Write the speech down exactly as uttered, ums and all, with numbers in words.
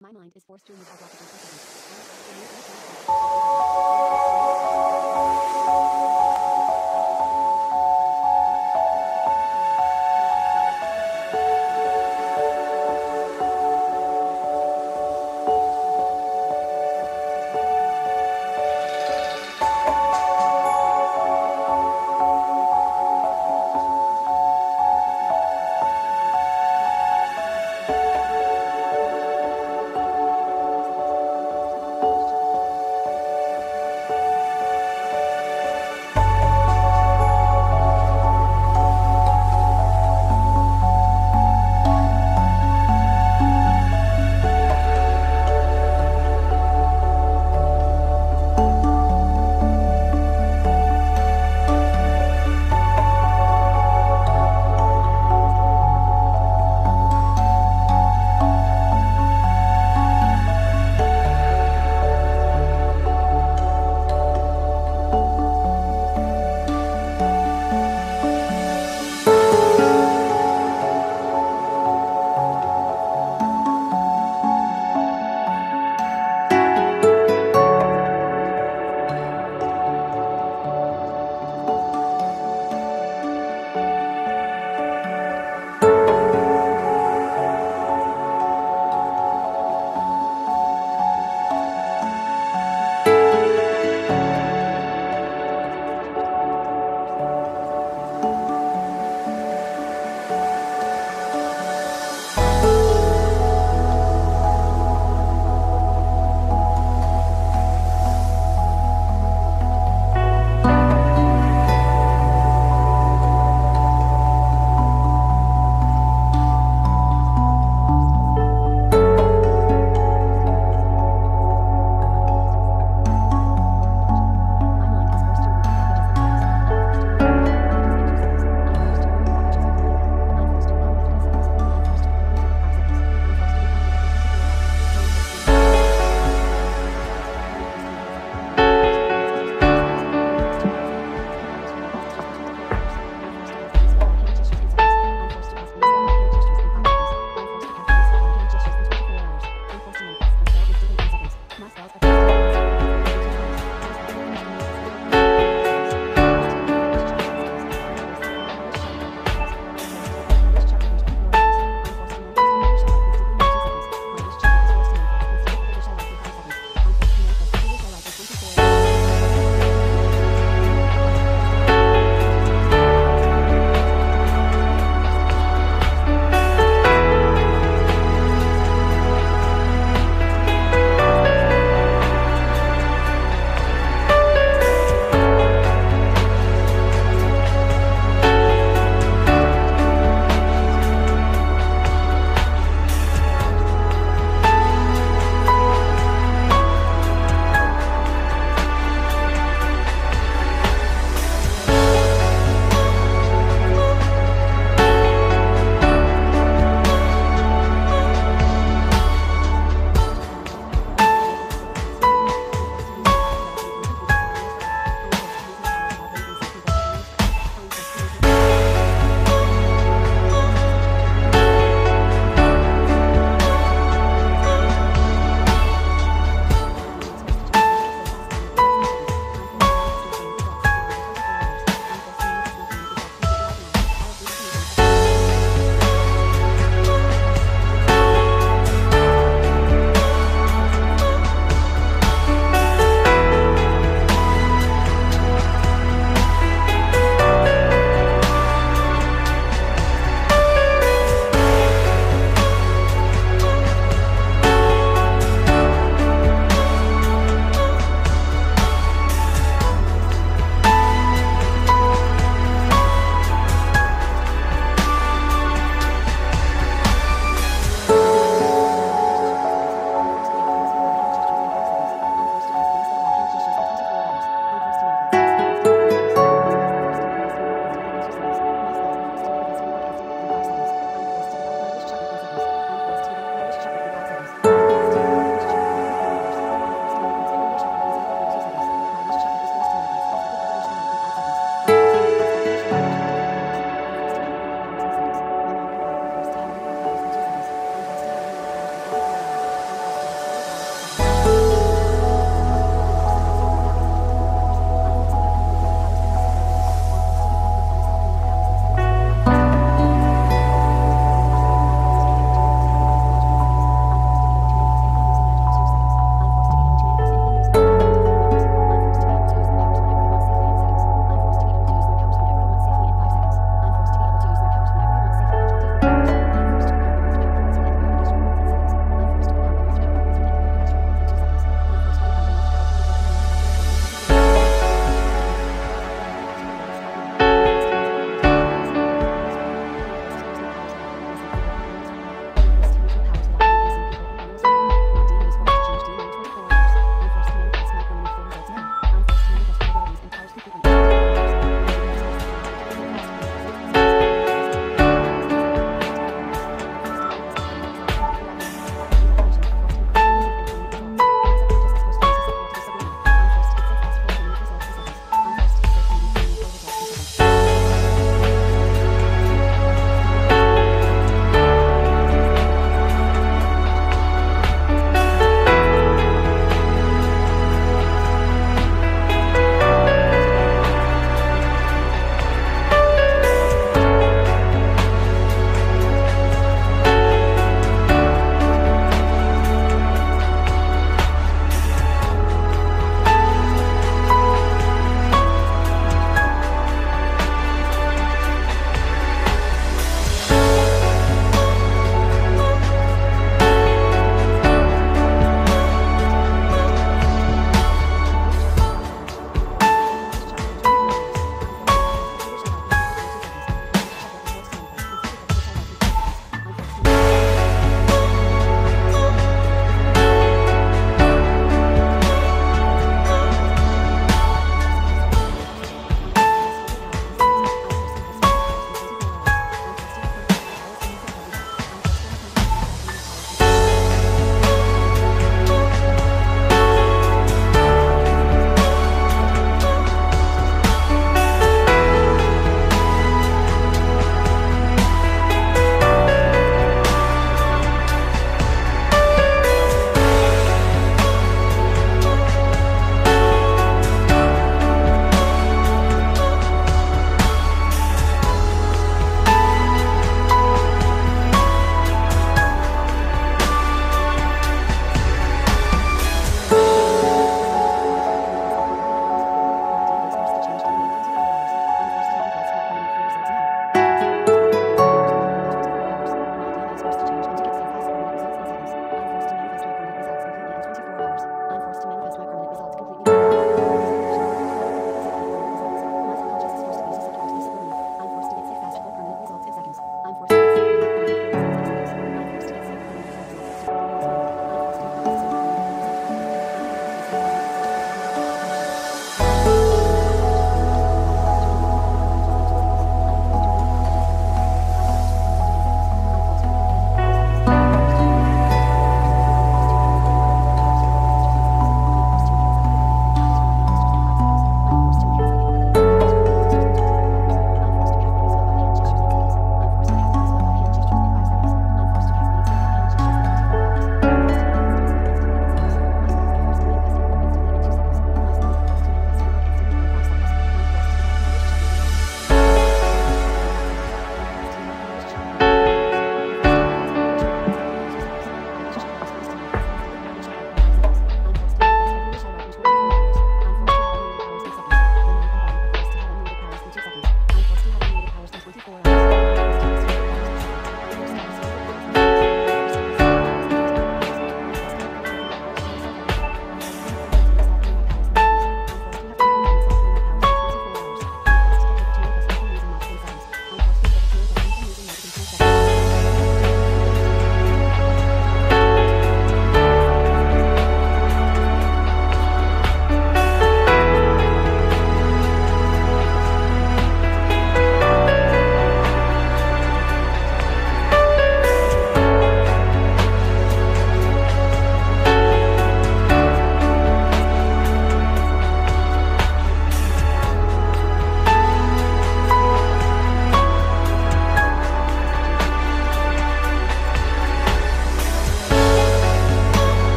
My mind is forced to move out of the